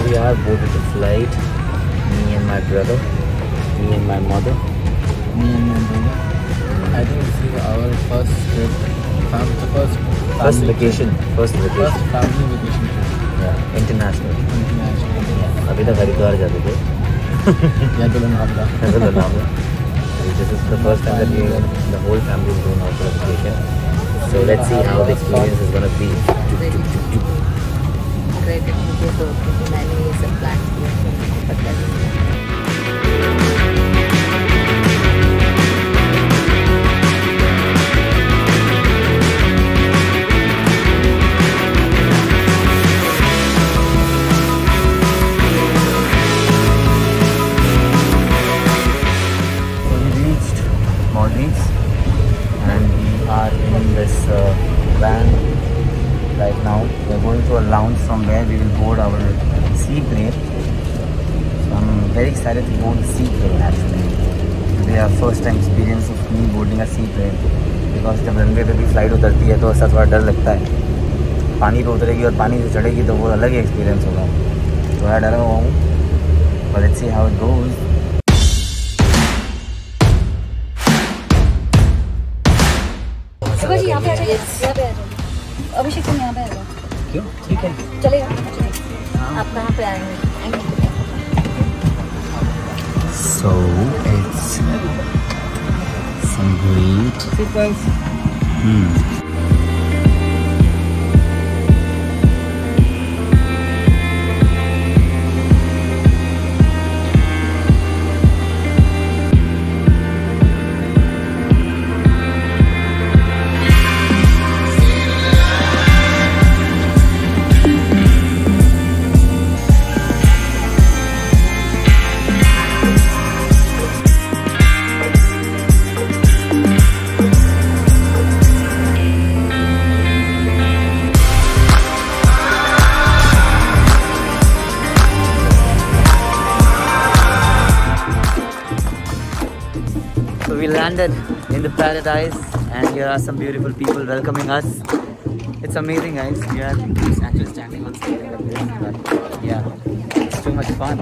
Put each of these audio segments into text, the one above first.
here we are, boarded the flight. Me and my brother, me and my mother, me and my brother. I think this is our first trip, first family vacation. Yeah, international. Yeah. अभी तक हरिद्वार जाते थे. या तो Lonavala. This is the first time that the whole family is going out for a vacation. So let's see how the experience is going to be. Great, मुझे तो मैंने ये सब प्लान किया पता नहीं. So we reached Maldives and we are in this van. Right now we are going to a lounge from where we will board our sea plane. So I'm very excited to board the sea plane actually. Today our first time experience of me boarding a sea plane because जब runway पे भी flight उतरती है तो ऐसा थोड़ा डर लगता है. पानी पे उतरेगी और पानी से चढ़ेगी तो वो अलग ही एक्सपीरियंस होगा. थोड़ा डरा हुआ हूँ but let's see how it goes. अभिषेक तुम यहाँ पे आएगा क्यों? ठीक है चलेगा. आप कहाँ पे आएंगे? So it's some great sequence. We landed in the paradise and here are some beautiful people welcoming us. It's amazing guys. We are actually standing on something like this, but yeah, it's too much fun.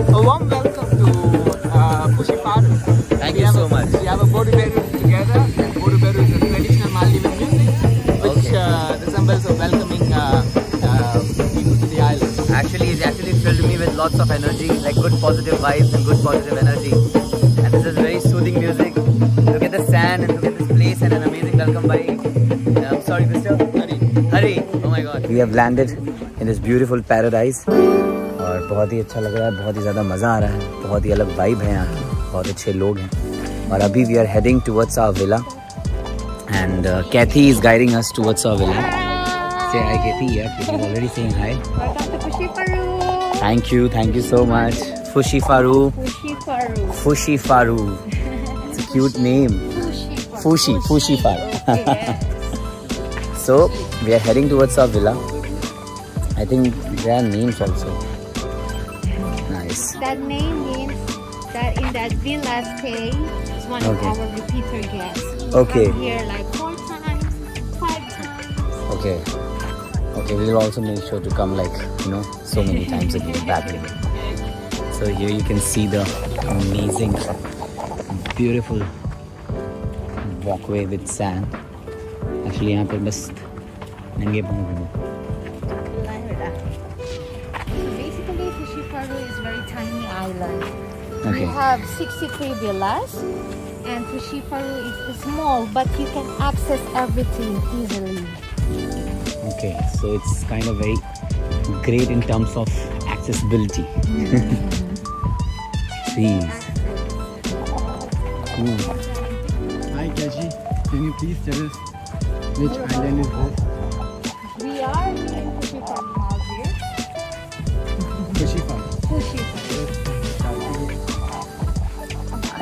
A warm welcome to Fushifaru. Thank you so much. We have a Boduberu together and Boduberu is a traditional Maldivian music which resembles a welcoming people to the island. Actually, it actually filled me with lots of energy, like good positive vibes and good positive energy. This is very soothing music. Look at the sand and look at this place and an amazing welcome by I'm sorry mister Hari. Oh my god, we have landed in this beautiful paradise aur bahut hi acha lag raha hai, bahut hi zyada maza aa raha hai, bahut hi alag vibe hai yahan, bahut acche log hain aur abhi we are heading towards our villa and Kathy is guiding us towards our villa. Say hi Kathy. Yeah, you are already saying hi. Welcome to Fushifaru. Thank you so much. Fushifaru. It's a cute name. Fushifaru. So we are heading towards our villa. I think there are names also. Nice. That name means that in that villa stay is one of our repeater guests. Okay. Come here like 4 times, 5 times. Okay. We will also make sure to come like so many times again back again. So here you can see the amazing, beautiful walkway with sand. Actually, यहाँ पे बस नंगे पाँव घूमो. So basically, Fushifaru is very tiny island. Okay. We have 63 villas, and Fushifaru is small, but you can access everything easily. Okay, so it's kind of very great in terms of accessibility. Please. Cool. Hi Kashi, can you please tell us which island is this? We are in Fushifaru, Maldives. Fushifaru.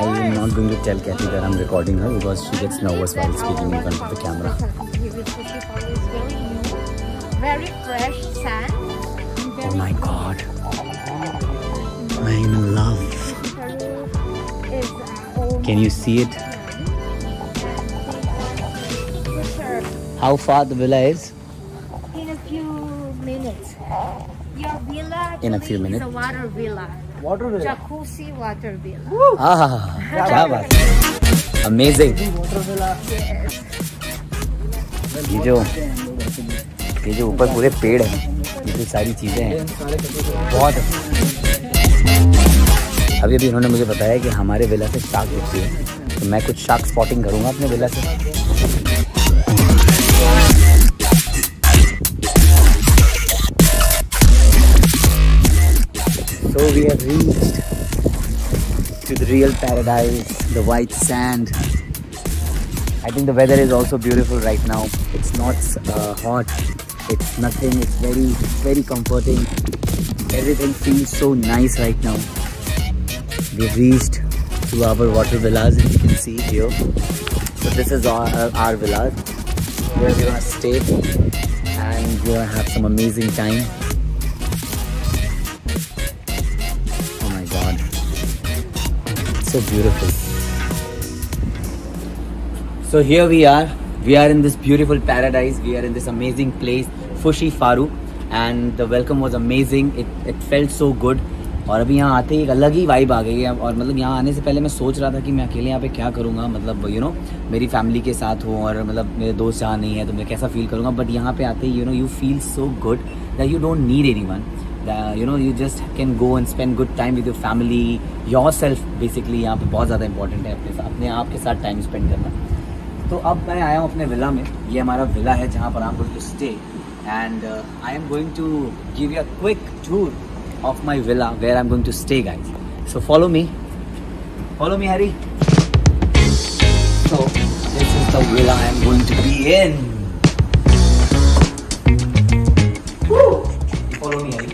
I am not going to tell Kathy that I'm recording her because she gets nervous while speaking in front of the camera. Fushifaru is very new, very fresh sand. Oh my god. I am in love. Can you see it? How far the villa is? In a few minutes. Your villa in a few minutes. It's a water villa. Water villa. Jacuzzi water villa. Woo! Ah, Java. Amazing. Water villa. Yes. ये जो ऊपर पूरे पेड़ हैं, ये सारी चीजें हैं, बहुत अच्छी। अभी अभी इन्होंने मुझे बताया कि हमारे विला से शार्क दिखती है, तो मैं कुछ शार्क स्पॉटिंग करूंगा अपने विला से। So we have reached to the real paradise, the white sand. I think the weather is also beautiful right now. It's not hot, it's nothing, it's very comforting. Everything feels so nice right now. We have reached to our water villas, as you can see here. So this is our villa where we're gonna stay and we're gonna have some amazing time. So beautiful. So here we are in this beautiful paradise, we are in this amazing place Fushifaru, and the welcome was amazing, it felt so good. और अभी यहाँ आते ही एक अलग ही vibe आ गई है। और मतलब यहाँ आने से पहले मैं सोच रहा था कि मैं अकेले यहाँ पे क्या करूँगा, मतलब यू नो मेरी फैमिली के साथ हूँ और मतलब मेरे दोस्त यहाँ नहीं है तो मैं कैसा फील करूँगा, बट यहाँ पे आते ही you know you feel so good that you don't need anyone. You know, you just can go and spend good time with your family, yourself basically. यहाँ पे बहुत ज़्यादा important है अपने आप के साथ time spend करना। तो अब मैं आया हूँ अपने villa में, ये हमारा villa है जहाँ पर I'm going to stay, and I am going to give you a quick tour of my villa where I'm going to stay, guys. So follow me, Hari. So this is the villa I'm going to be in. Woo! Follow me, Hari.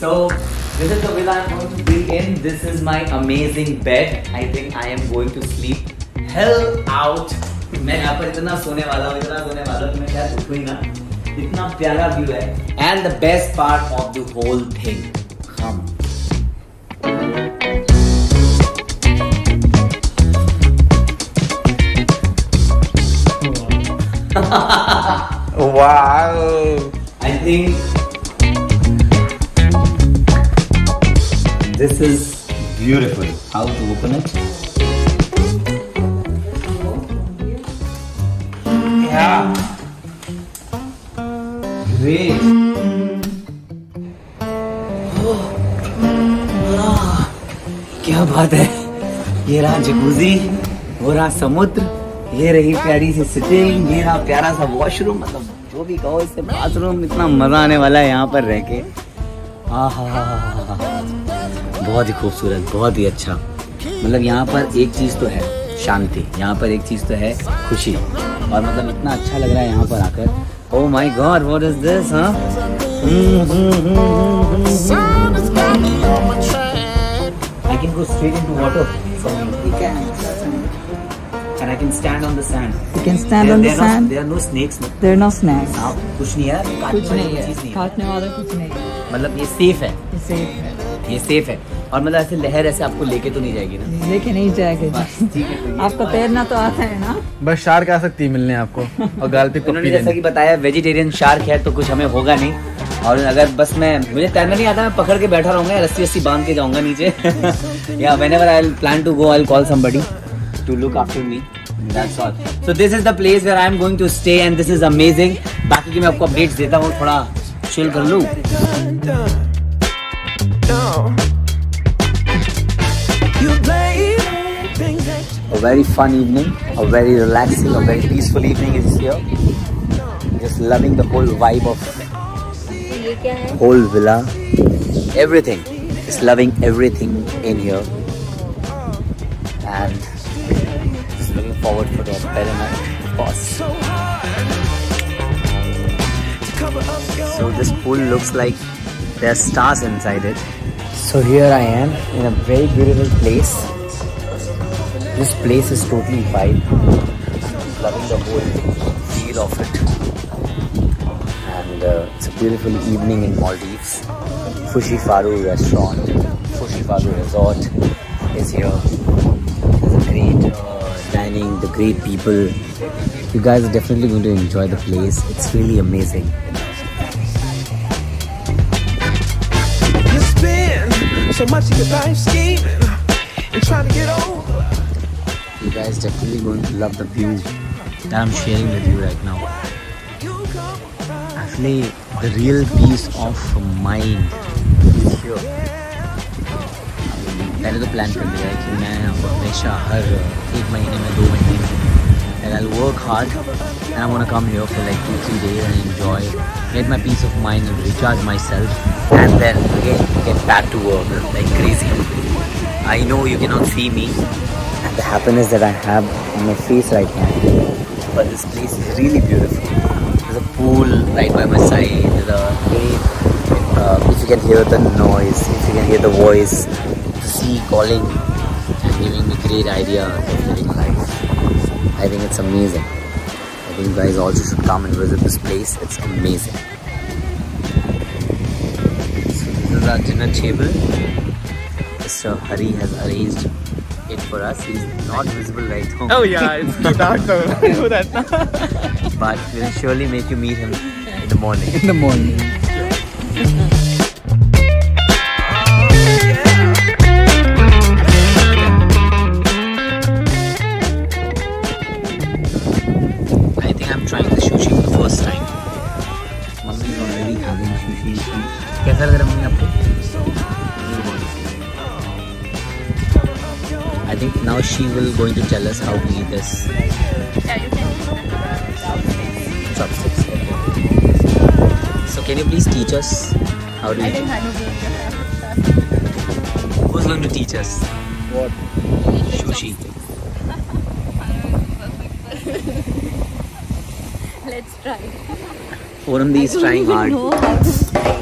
So this is the villa I'm going to be in. This is my amazing bed. I think I am going to sleep hell out. मैं यहाँ पर इतना सोने वाला हूँ मैं क्या सोचूँ ही ना, इतना प्यारा व्यू है. And the best part of the whole thing, come. Wow. This is beautiful. How to open it? Yeah. Great. क्या बात है, ये रहा जकूजी, वो रहा समुद्र, ये रही प्यारी सी सिटिंग, ये रहा प्यारा सा वॉशरूम, मतलब जो भी कहो इससे बाथरूम, इतना मजा आने वाला है यहाँ पर रह के। आहा, बहुत ही खूबसूरत, बहुत ही अच्छा। मतलब यहाँ पर एक चीज़ तो है शांति, यहाँ पर एक चीज़ तो है खुशी, और मतलब इतना अच्छा लग रहा है यहाँ पर आकर। Oh my god, what is this? हाँ, I can go straight into water, and I can stand on the sand, you can stand on the sand, there are no snakes, there are no snakes, कुछ नहीं है, काटने वाला कुछ नहीं, मतलब ये सेफ है, ये सेफ है, ये सेफ है। और मतलब ऐसे लहर ऐसे आपको लेके तो नहीं जाएगी ना, लेके नहीं जाएगी, ठीक है। आपको तैरना तो आता है ना? बस शार्क आ सकती है मिलने आपको और गाल पे पप्पी। जैसा कि बताया वेजिटेरियन शार्क है तो कुछ हमें होगा नहीं, और अगर बस मुझे तैरना नहीं आता, मैं पकड़ के बैठा रहूंगा, रस्सी बांध के जाऊंगा नीचे। या whenever I plan to go I call somebody to look after me, that's all. So this is the place where I am going to stay and this is amazing. बाकी की मैं आपको अपडेट्स देता हूँ, थोड़ा चिल कर लूँ। A very fun evening, a very relaxing, a very peaceful evening is here. Just loving the whole vibe of whole villa. Everything, just loving everything in here. And just looking forward for the better night, of course. So this pool looks like there are stars inside it. So here I am in a very beautiful place. This place is totally vibe. I'm loving the whole feel of it. And it's a beautiful evening in Maldives. Fushifaru restaurant, Fushifaru resort is here. There's a great dining, the great people. You guys are definitely going to enjoy the place. It's really amazing. so much of your life scheme and trying to get over. You guys definitely going to love the view that I'm sharing with you right now. Actually, the real peace of mind is here. मैंने तो plan कर लिया है कि मैं हमेशा हर एक महीने में 2 महीने में and I'll work hard and I want to come here for like 2-3 days and enjoy, get my peace of mind and recharge myself and then again get back to work like crazy. I know you cannot see me and the happiness that I have on my face right now, but this place is really beautiful. There's a pool right by my side, there's a lake, if you can hear the noise, if you can hear the voice, the sea calling and giving me great ideas of living life. I think it's amazing. I think you guys also should come and visit this place. It's amazing. So this is our dinner table. Mr. Hari has arranged it for us. He's not visible right now. Oh yeah, it's too dark though. But we'll surely make you meet him in the morning. In the morning. Sure. कैसा लग रहा है आपको? I think now she will going to tell us how to eat this. Chopsticks. So can you please teach us how to eat? Who's going to teach us? What? Sushi. Let's try. Oramdi is trying hard.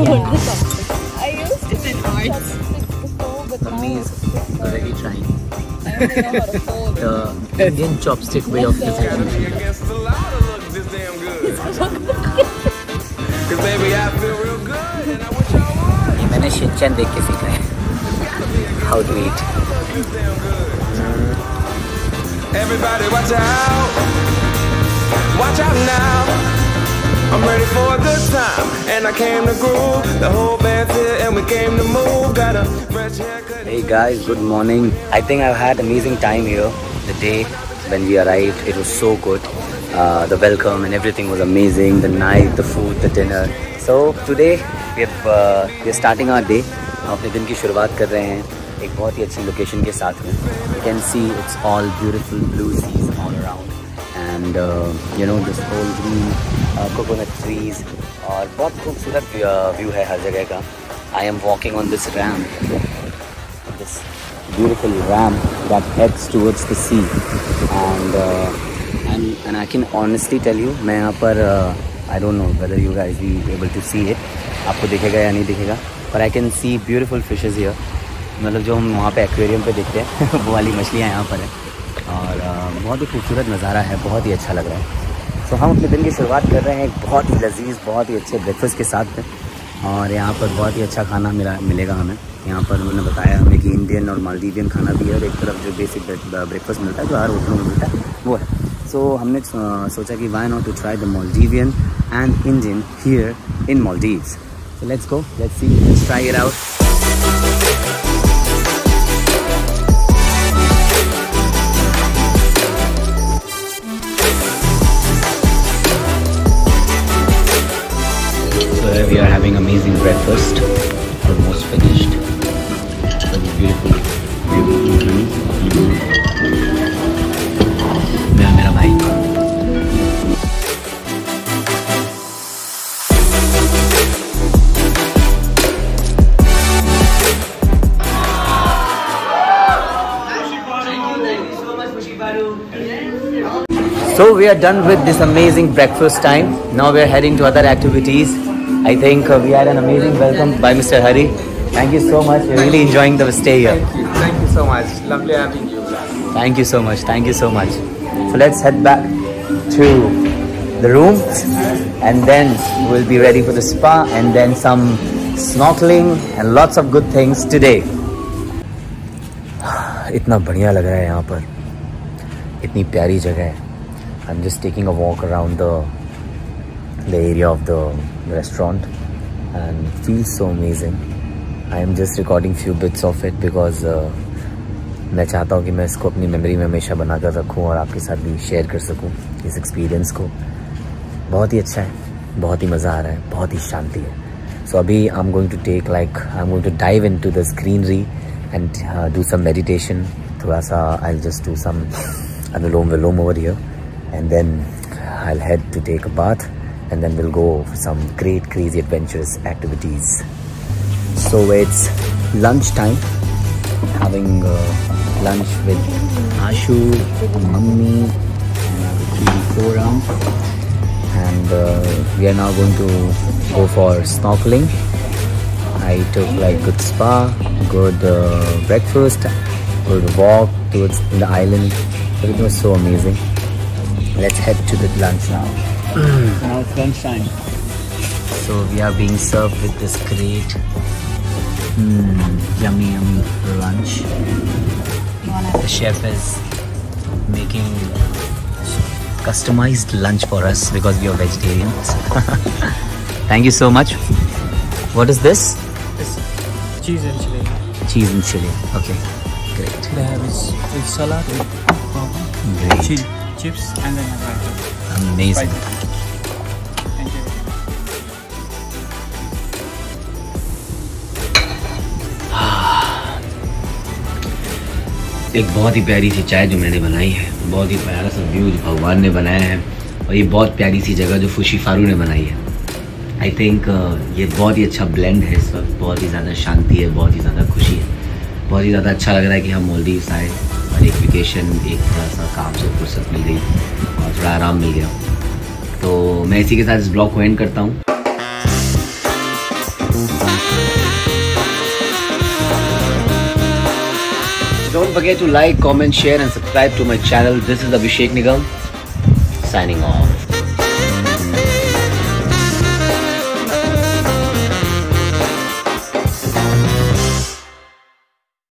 I used it in arts. Mummy is already trying. The Indian chopstick way of presenting. मैंने शिक्षण देख के सीखा है. How to eat. Everybody watch out now. I'm ready for a good time, and I came to groove. The whole band's here, and we came to move. Got a fresh haircut. Hey guys, good morning. I think I've had amazing time here. The day when we arrived, it was so good. The welcome and everything was amazing. The night, the food, the dinner. So today we're starting our day. हम अपने दिन की शुरुआत कर रहे हैं एक बहुत ही अच्छी लोकेशन के साथ में. You can see it's all beautiful blue seas all around. And you know this whole green coconut trees और बहुत खूबसूरत व्यू है हर जगह का. I am walking on this ramp, this beautiful ramp that heads towards the sea, and I can honestly tell you मैं यहाँ पर I don't know whether you guys be able to see it, आपको दिखेगा या नहीं दिखेगा, but I can see beautiful fishes here. मतलब जो हम वहाँ पे एक्वेरियम पे देखते हैं वो वाली मछलियाँ यहाँ पर हैं और बहुत ही खूबसूरत नज़ारा है, बहुत ही अच्छा लग रहा है. तो हम अपने दिन की शुरुआत कर रहे हैं एक बहुत ही लजीज, बहुत ही अच्छे ब्रेकफास्ट के साथ में और यहाँ पर बहुत ही अच्छा खाना मिलेगा हमें. यहाँ पर उन्होंने बताया हमें कि इंडियन और मालदीवियन खाना भी है और एक तरफ जो बेसिक ब्रेकफास्ट मिलता है जो हर होटलों में मिलता है वो है. सो हमने सोचा कि why not to try the Maldivian and Indian here in Maldives. Let's go, let's see, let's try it out. We are having amazing breakfast, almost finished. Beautiful, beautiful views. मेरा भाई. Thank you so much, Fushifaru. So we are done with this amazing breakfast time. Now we are heading to other activities. I think we had an amazing welcome by Mr. Hari. Thank you so much. We're really enjoying the stay here. Thank you so much. Lovely having you. Thank you so much. Thank you so much. So let's head back to the room and then we'll be ready for the spa and then some snorkeling and lots of good things today. इतना बढ़िया लग रहा है यहाँ पर. इतनी प्यारी जगह है. I'm just taking a walk around the area of the restaurant and feels so amazing. I am just recording few bits of it because मैं चाहता हूँ कि मैं इसको अपनी मेमोरी में हमेशा बना कर रखूँ और आपके साथ भी शेयर कर सकूँ इस एक्सपीरियंस को। बहुत ही अच्छा है, बहुत ही मज़ा आ रहा है, बहुत ही शांति है। सो अभी I am going to take like I am going to dive in to the scenery and do some meditation, थोड़ा सा I just do some anulom vilom over here and then I will head to take a bath and then we'll go for some great crazy adventurous activities. So it's lunch time, having lunch with Ashu, mummy and Koram, and we are now going to go for snorkeling. I took like good spa, good breakfast, good walk towards the island. It was so amazing. Let's head to the lunch now. Now crunch time. So we are being served with this great yummy yummy lunch. The chef is making customized lunch for us because we are vegetarians. Thank you so much. What is this? This cheese and chili. Cheese and chili. Okay, great. They have with salad, with chili, chips, and then avocado. Amazing. Bye. एक बहुत ही प्यारी सी चाय जो मैंने बनाई है, बहुत ही प्यारा सा व्यू जो भगवान ने बनाया है, और ये बहुत प्यारी सी जगह जो फुशीफारू ने बनाई है। आई थिंक ये बहुत ही अच्छा ब्लेंड है इस वक्त, बहुत ही ज़्यादा शांति है, बहुत ही ज़्यादा खुशी है, बहुत ही ज़्यादा अच्छा लग रहा है कि हम मालदीव्स आए और एक वेकेशन, एक थोड़ा सा काम से फुर्सत मिल गई और थोड़ा आराम मिल गया। तो मैं इसी के साथ इस ब्लॉग को एंड करता हूँ। Don't forget to like, comment, share and subscribe to my channel. This is Abhishek Nigam signing off.